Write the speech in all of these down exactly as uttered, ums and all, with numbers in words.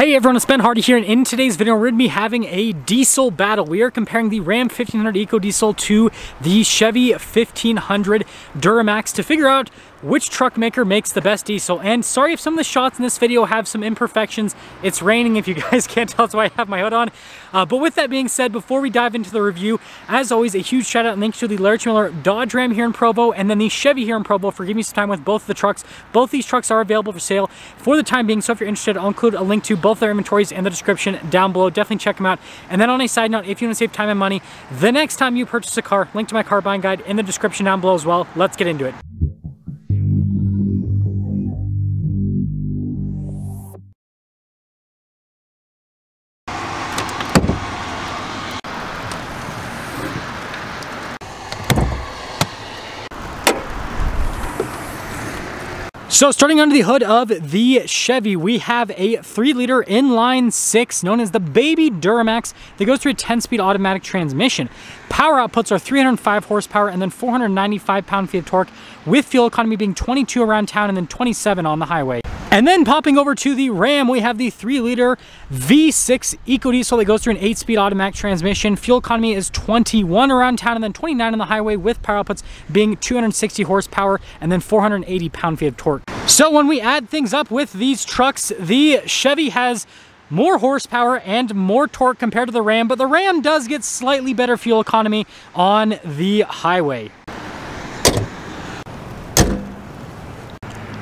Hey everyone, it's Ben Hardy here, and in today's video we're going to be having a diesel battle. We are comparing the Ram fifteen hundred EcoDiesel to the Chevy fifteen hundred Duramax to figure out which truck maker makes the best diesel. And sorry if some of the shots in this video have some imperfections. It's raining, if you guys can't tell, that's why I have my hood on. Uh, but with that being said, before we dive into the review, as always, a huge shout out and thanks to the Larry H Miller Dodge Ram here in Provo and then the Chevy here in Provo for giving me some time with both of the trucks. Both these trucks are available for sale for the time being, so if you're interested, I'll include a link to both their inventories in the description down below. Definitely check them out. And then on a side note, if you want to save time and money, the next time you purchase a car, link to my car buying guide in the description down below as well. Let's get into it. So starting under the hood of the Chevy, we have a three liter inline six known as the Baby Duramax that goes through a ten speed automatic transmission. Power outputs are three hundred five horsepower and then four hundred ninety-five pound-feet of torque, with fuel economy being twenty-two around town and then twenty-seven on the highway. And then popping over to the Ram, we have the three liter V six EcoDiesel that goes through an eight speed automatic transmission. Fuel economy is twenty-one around town and then twenty-nine on the highway, with power outputs being two hundred sixty horsepower and then four hundred eighty pound-feet of torque. So when we add things up with these trucks, the Chevy has more horsepower and more torque compared to the Ram, but the Ram does get slightly better fuel economy on the highway.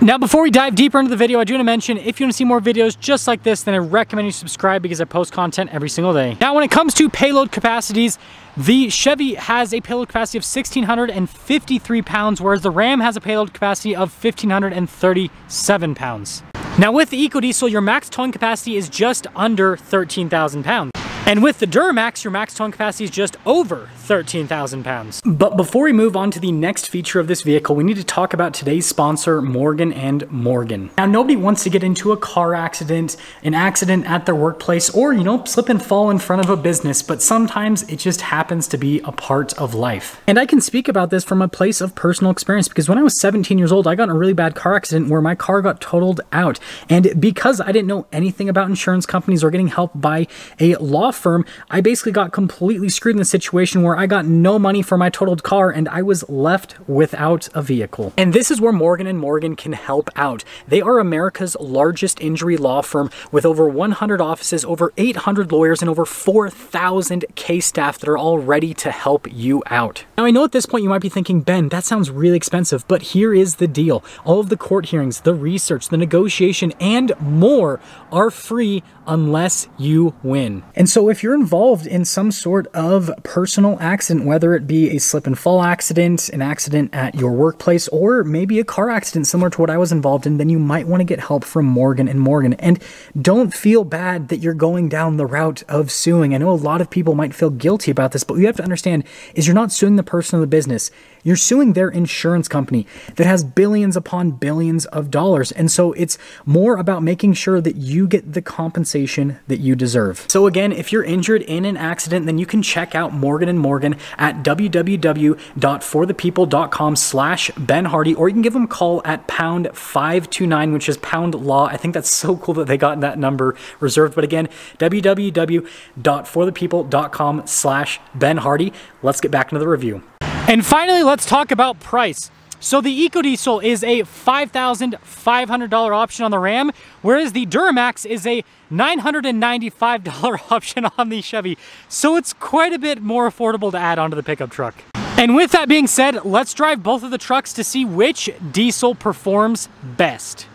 Now, before we dive deeper into the video, I do want to mention, if you want to see more videos just like this, then I recommend you subscribe because I post content every single day. Now, when it comes to payload capacities, the Chevy has a payload capacity of one thousand six hundred fifty-three pounds, whereas the Ram has a payload capacity of one thousand five hundred thirty-seven pounds. Now, with the EcoDiesel, your max towing capacity is just under thirteen thousand pounds. And with the Duramax, your max towing capacity is just over thirteen thousand pounds. But before we move on to the next feature of this vehicle, we need to talk about today's sponsor, Morgan and Morgan. Now, nobody wants to get into a car accident, an accident at their workplace, or, you know, slip and fall in front of a business, but sometimes it just happens to be a part of life. And I can speak about this from a place of personal experience, because when I was seventeen years old, I got in a really bad car accident where my car got totaled out. And because I didn't know anything about insurance companies or getting help by a law firm, I basically got completely screwed in the situation where I got no money for my totaled car and I was left without a vehicle. And this is where Morgan and Morgan can help out. They are America's largest injury law firm with over one hundred offices, over eight hundred lawyers, and over four thousand case staff that are all ready to help you out. Now, I know at this point you might be thinking, Ben, that sounds really expensive, but here is the deal. All of the court hearings, the research, the negotiation, and more are free unless you win. And so So if you're involved in some sort of personal accident, whether it be a slip and fall accident, an accident at your workplace, or maybe a car accident similar to what I was involved in, then you might want to get help from Morgan and Morgan. And don't feel bad that you're going down the route of suing. I know a lot of people might feel guilty about this, but what you have to understand is you're not suing the person or the business. You're suing their insurance company that has billions upon billions of dollars. And so it's more about making sure that you get the compensation that you deserve. So again, if If you're injured in an accident, then you can check out Morgan and Morgan at w w w dot for the people dot com slash Ben Hardy, or you can give them a call at pound five two nine, which is pound law. I think that's so cool that they got that number reserved. But again, w w w dot for the people dot com slash Ben Hardy. Let's get back into the review. And finally, let's talk about price. So the EcoDiesel is a five thousand five hundred dollar option on the Ram, whereas the Duramax is a nine hundred ninety-five dollar option on the Chevy. So it's quite a bit more affordable to add onto the pickup truck. And with that being said, let's drive both of the trucks to see which diesel performs best.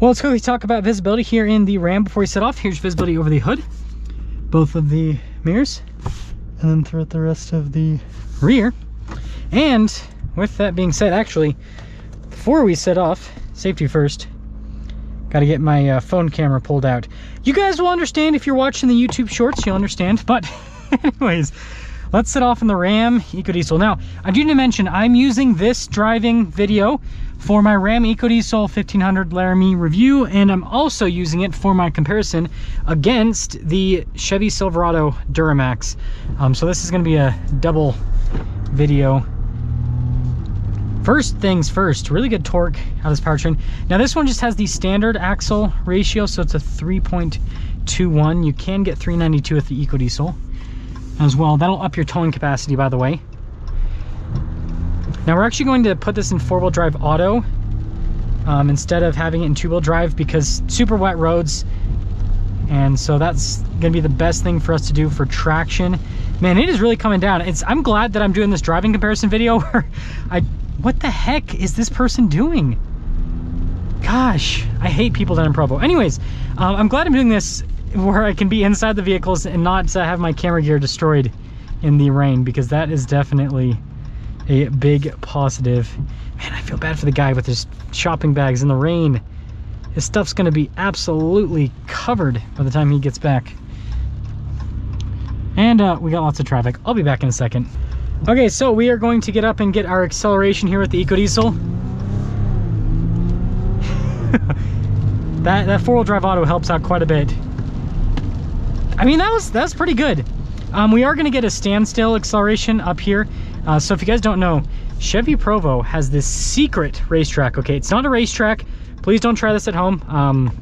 Well, let's quickly talk about visibility here in the Ram before we set off. Here's visibility over the hood, both of the mirrors, and then throughout the rest of the rear. And with that being said, actually, before we set off, safety first, gotta get my uh, phone camera pulled out. You guys will understand if you're watching the YouTube shorts, you'll understand. But anyways, let's set off in the Ram EcoDiesel. Now, I do need to mention, I'm using this driving video for my Ram EcoDiesel fifteen hundred Laramie review, and I'm also using it for my comparison against the Chevy Silverado Duramax. Um, so this is gonna be a double video. First things first, really good torque out of this powertrain. Now this one just has the standard axle ratio, so it's a three point two one. You can get three ninety-two with the EcoDiesel as well. That'll up your towing capacity, by the way. Now we're actually going to put this in four-wheel drive auto um, instead of having it in two-wheel drive, because super wet roads, and so that's gonna be the best thing for us to do for traction. Man, it is really coming down. It's I'm glad that I'm doing this driving comparison video where I what the heck is this person doing? Gosh, I hate people down in Provo. Anyways, um, I'm glad I'm doing this where I can be inside the vehicles and not uh, have my camera gear destroyed in the rain, because that is definitely a big positive. Man, I feel bad for the guy with his shopping bags in the rain. His stuff's gonna be absolutely covered by the time he gets back. And uh, we got lots of traffic. I'll be back in a second. Okay, so we are going to get up and get our acceleration here with the EcoDiesel. that that four-wheel drive auto helps out quite a bit. I mean, that was that's pretty good. Um, we are gonna get a standstill acceleration up here. Uh, so if you guys don't know, Chevy Provo has this secret racetrack. Okay, it's not a racetrack. Please don't try this at home. Um,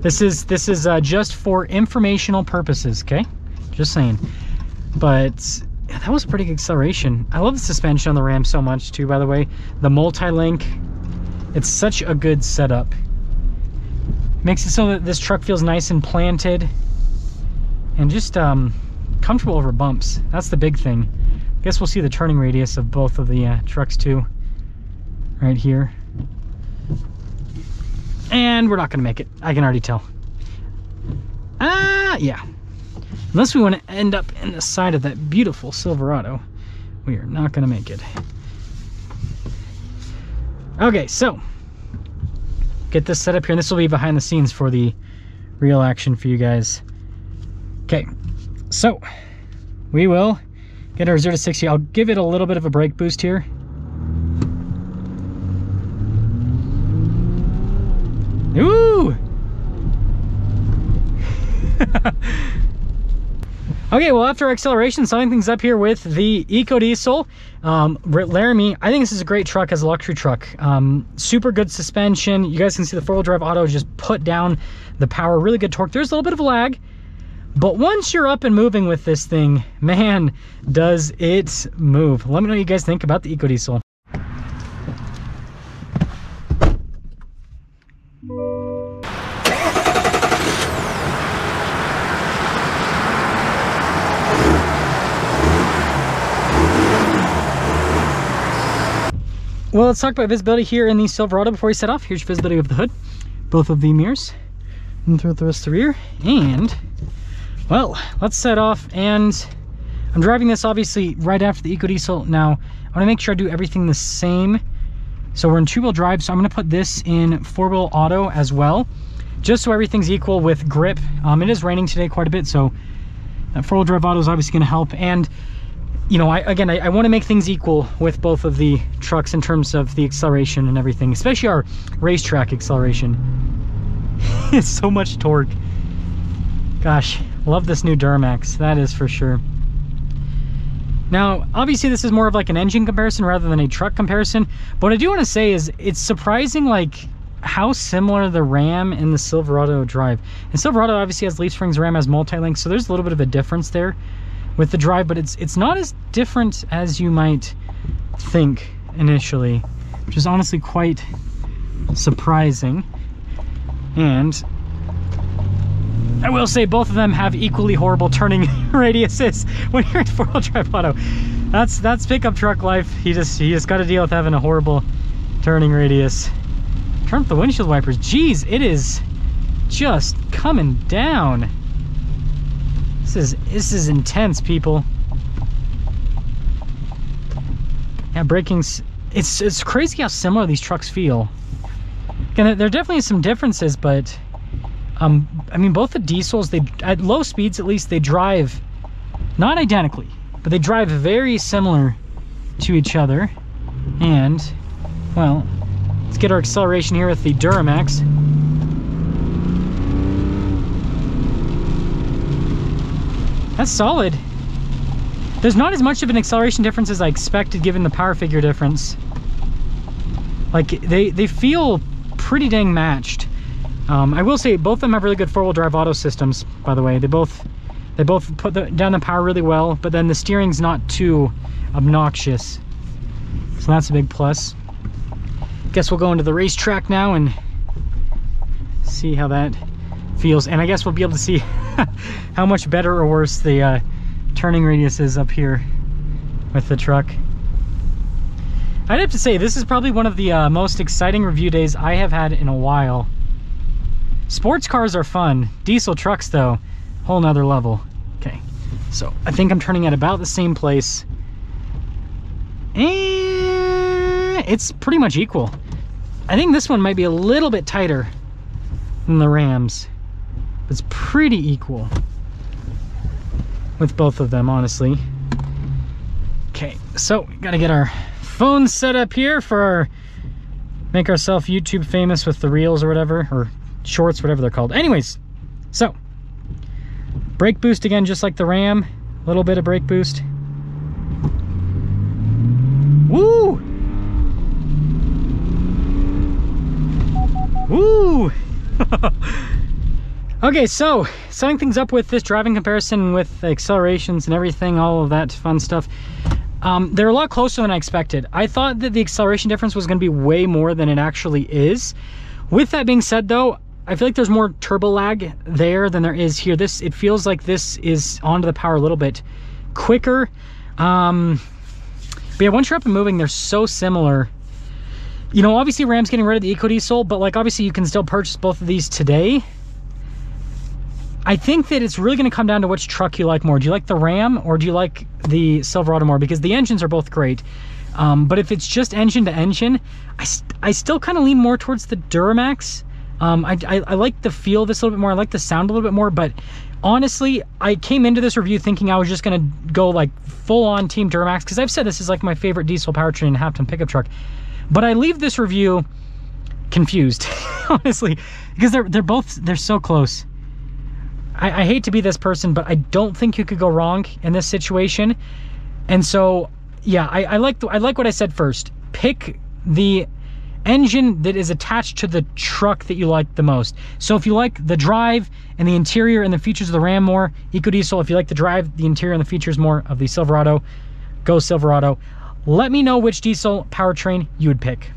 this is this is uh, just for informational purposes. Okay, just saying. But yeah, that was a pretty good acceleration. I love the suspension on the Ram so much too. By the way, the multi-link. It's such a good setup. Makes it so that this truck feels nice and planted, and just um, comfortable over bumps. That's the big thing. Guess we'll see the turning radius of both of the uh, trucks too, right here. And we're not gonna make it, I can already tell. Ah, yeah. Unless we wanna end up in the side of that beautiful Silverado, we are not gonna make it. Okay, so, get this set up here, and this will be behind the scenes for the real action for you guys. Okay, so, we will get our zero to sixty. I'll give it a little bit of a brake boost here. Ooh! Okay, well, after our acceleration, summing things up here with the EcoDiesel um, Laramie, I think this is a great truck as a luxury truck. Um, super good suspension. You guys can see the four-wheel drive auto just put down the power. Really good torque. There's a little bit of a lag. But once you're up and moving with this thing, man, does it move. Let me know what you guys think about the EcoDiesel. Well, let's talk about visibility here in the Silverado before we set off. Here's your visibility of the hood, both of the mirrors, and through the rest of the rear, and well, let's set off, and I'm driving this obviously right after the EcoDiesel. Now, I wanna make sure I do everything the same. So we're in two-wheel drive, so I'm gonna put this in four-wheel auto as well, just so everything's equal with grip. Um, it is raining today quite a bit, so that four-wheel drive auto is obviously gonna help. And, you know, I, again, I, I wanna make things equal with both of the trucks in terms of the acceleration and everything, especially our racetrack acceleration. It's so much torque. Gosh. Love this new Duramax, that is for sure. Now, obviously this is more of like an engine comparison rather than a truck comparison, but what I do wanna say is it's surprising like how similar the Ram and the Silverado drive. And Silverado obviously has leaf springs, Ram has multi-link, so there's a little bit of a difference there with the drive, but it's it's not as different as you might think initially, which is honestly quite surprising. And I will say both of them have equally horrible turning radiuses when you're in four-wheel drive auto. That's that's pickup truck life. He just he just got to deal with having a horrible turning radius. Turn up the windshield wipers. Jeez, it is just coming down. This is this is intense, people. Yeah, braking's it's it's crazy how similar these trucks feel. Again, there definitely is some differences, but. Um, I mean, both the diesels, they at low speeds at least, they drive Not identically, but they drive very similar to each other. And, well, let's get our acceleration here with the Duramax. That's solid. There's not as much of an acceleration difference as I expected given the power figure difference. Like, they, they feel pretty dang matched. Um, I will say both of them have really good four-wheel drive auto systems, by the way. They both they both put the, down the power really well, but then the steering's not too obnoxious. So that's a big plus. Guess we'll go into the racetrack now and see how that feels. And I guess we'll be able to see how much better or worse the uh, turning radius is up here with the truck. I'd have to say this is probably one of the uh, most exciting review days I have had in a while. Sports cars are fun. Diesel trucks, though, whole nother level. Okay, so I think I'm turning at about the same place. And it's pretty much equal. I think this one might be a little bit tighter than the Rams. It's pretty equal with both of them, honestly. Okay, so we gotta get our phone set up here for our, make ourselves YouTube famous with the reels or whatever, or shorts, whatever they're called. Anyways, so brake boost again, just like the Ram, a little bit of brake boost. Woo! Woo! Okay, so setting things up with this driving comparison with accelerations and everything, all of that fun stuff. Um, they're a lot closer than I expected. I thought that the acceleration difference was going to be way more than it actually is. With that being said, though, I feel like there's more turbo lag there than there is here. This, it feels like this is onto the power a little bit quicker. Um, but yeah, once you're up and moving, they're so similar. You know, obviously Ram's getting rid of the EcoDiesel, but like obviously you can still purchase both of these today. I think that it's really going to come down to which truck you like more. Do you like the Ram or do you like the Silverado more? Because the engines are both great. Um, but if it's just engine to engine, I, st I still kind of lean more towards the Duramax. Um, I, I, I like the feel of this a little bit more. I like the sound a little bit more. But honestly, I came into this review thinking I was just going to go like full on Team Duramax, because I've said this is like my favorite diesel powertrain and half-ton pickup truck. But I leave this review confused, honestly, because they're, they're both, they're so close. I, I hate to be this person, but I don't think you could go wrong in this situation. And so, yeah, I, I like the, I like what I said first. Pick the engine that is attached to the truck that you like the most. So if you like the drive and the interior and the features of the Ram more, EcoDiesel. If you like the drive, the interior, and the features more of the Silverado, go Silverado. Let me know which diesel powertrain you would pick.